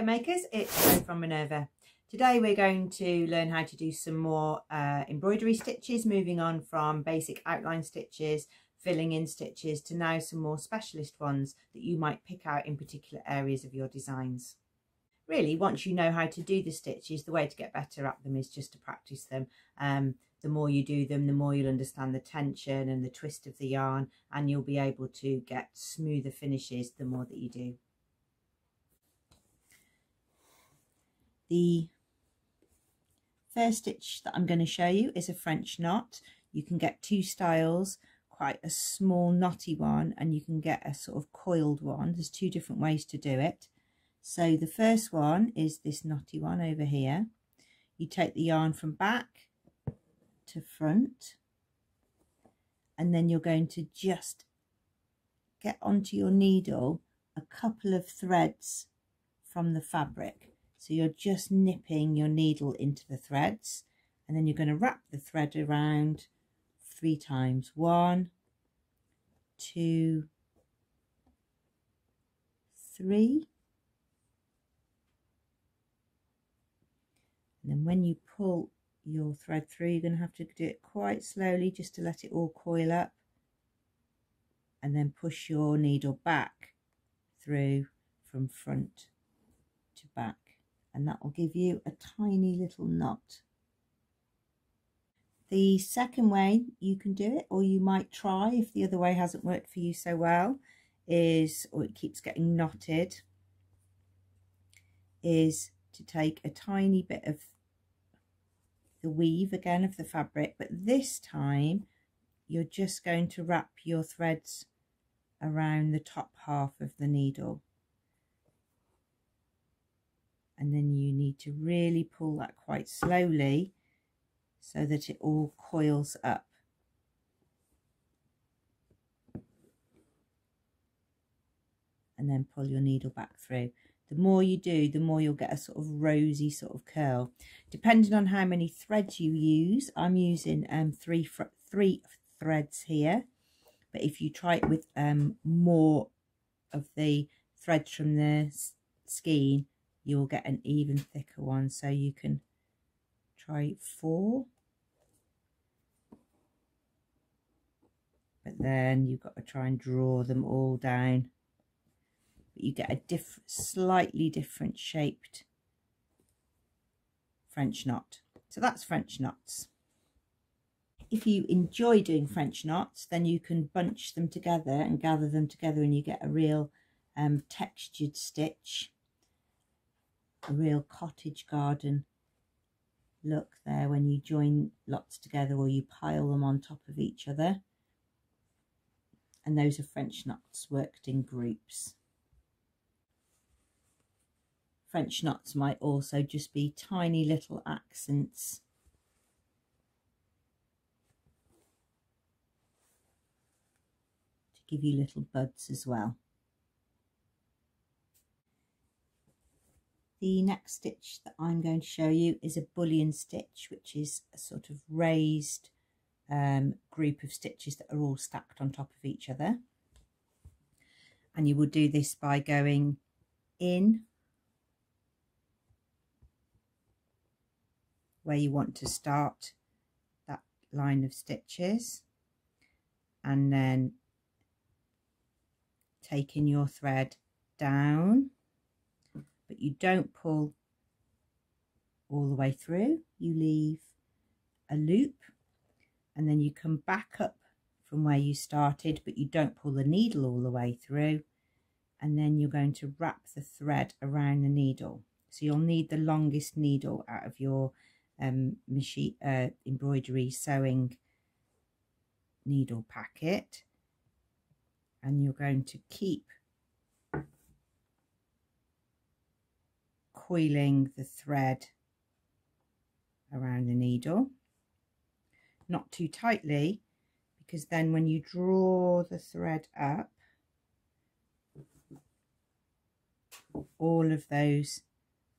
Hello makers, it's Jo from Minerva. Today we're going to learn how to do some more embroidery stitches, moving on from basic outline stitches, filling in stitches to now some more specialist ones that you might pick out in particular areas of your designs. Really, once you know how to do the stitches, the way to get better at them is just to practice them. The more you do them, the more you'll understand the tension and the twist of the yarn, and you'll be able to get smoother finishes the more that you do. The first stitch that I'm going to show you is a French knot. You can get two styles, quite a small knotty one, and you can get a sort of coiled one. There's two different ways to do it. So the first one is this knotty one over here. You take the yarn from back to front, and then you're going to just get onto your needle a couple of threads from the fabric. So you're just nipping your needle into the threads, and then you're going to wrap the thread around three times. 1, 2, 3. And then when you pull your thread through, you're going to have to do it quite slowly just to let it all coil up, and then push your needle back through from front to back. And that will give you a tiny little knot. The second way you can do it, or you might try if the other way hasn't worked for you so well, is, or it keeps getting knotted, is to take a tiny bit of the weave again of the fabric, but this time you're just going to wrap your threads around the top half of the needle. And then you need to really pull that quite slowly so that it all coils up. And then pull your needle back through. The more you do, the more you'll get a sort of rosy sort of curl. Depending on how many threads you use, I'm using three threads here. But if you try it with more of the threads from the skein, you'll get an even thicker one. So you can try 4, but then you've got to try and draw them all down, but you get a slightly different shaped French knot. So that's French knots. If you enjoy doing French knots, then you can bunch them together and gather them together, and you get a real textured stitch. A real cottage garden look there when you join lots together, or you pile them on top of each other. And those are French knots worked in groups. French knots might also just be tiny little accents. To give you little buds as well. The next stitch that I'm going to show you is a bullion stitch, which is a sort of raised group of stitches that are all stacked on top of each other. And you will do this by going in where you want to start that line of stitches, and then taking your thread down. But you don't pull all the way through, you leave a loop, and then you come back up from where you started, but you don't pull the needle all the way through, and then you're going to wrap the thread around the needle. So you'll need the longest needle out of your machine embroidery sewing needle packet, and you're going to keep coiling the thread around the needle, not too tightly, because then when you draw the thread up, all of those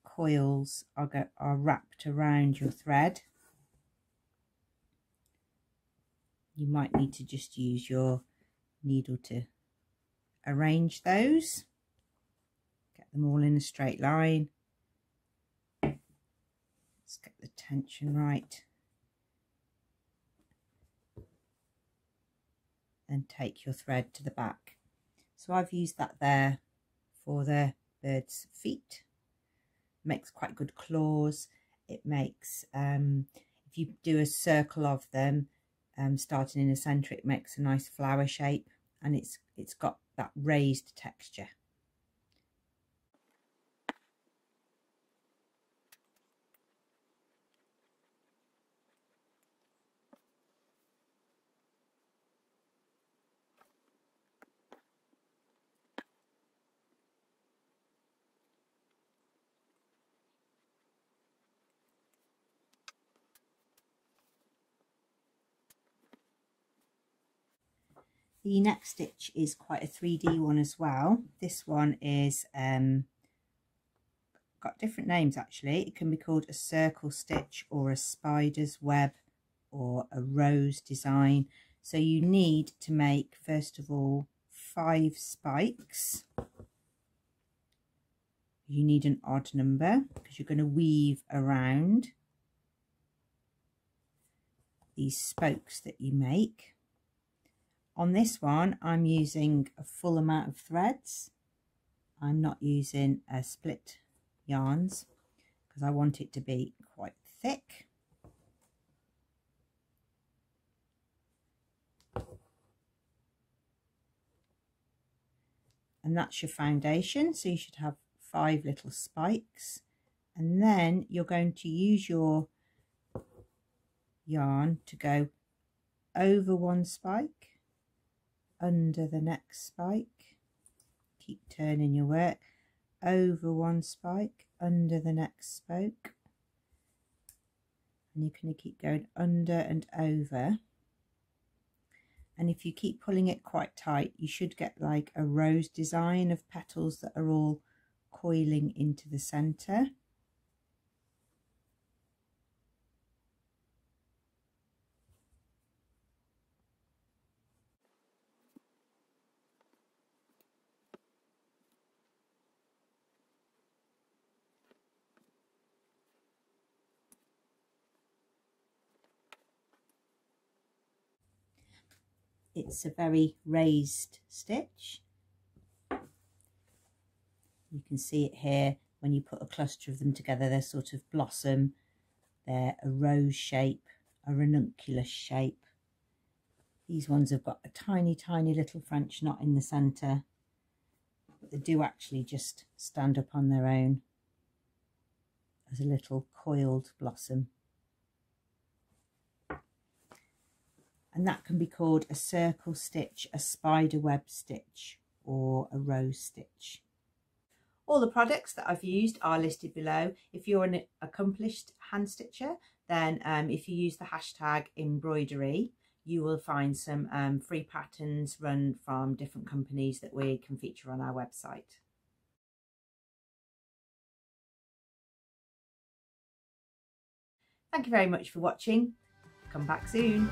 coils are wrapped around your thread. You might need to just use your needle to arrange those. Get get them all in a straight line. Let's get the tension right. And take your thread to the back. So I've used that there for the bird's feet. Makes quite good claws. It makes, if you do a circle of them, starting in the centre, it makes a nice flower shape, and it's got that raised texture. The next stitch is quite a 3D one as well. This one is got different names actually. It can be called a circle stitch or a spider's web or a rose design. So you need to make, first of all, 5 spikes. You need an odd number because you're going to weave around these spokes that you make. On this one, I'm using a full amount of threads. I'm not using a split yarns because I want it to be quite thick. And that's your foundation. So you should have 5 little spikes. And then you're going to use your yarn to go over one spike, under the next spike, keep turning your work, over one spike, under the next spoke, and you're going to keep going under and over. And if you keep pulling it quite tight, you should get like a rose design of petals that are all coiling into the centre. It's a very raised stitch. You can see it here when you put a cluster of them together. They're sort of blossom. They're a rose shape, a ranunculus shape. These ones have got a tiny, tiny little French knot in the centre, but they do actually just stand up on their own as a little coiled blossom. And that can be called a circle stitch, a spider web stitch, or a rose stitch. All the products that I've used are listed below. If you're an accomplished hand stitcher, then if you use the hashtag #embroidery, you will find some free patterns run from different companies that we can feature on our website. Thank you very much for watching. Come back soon.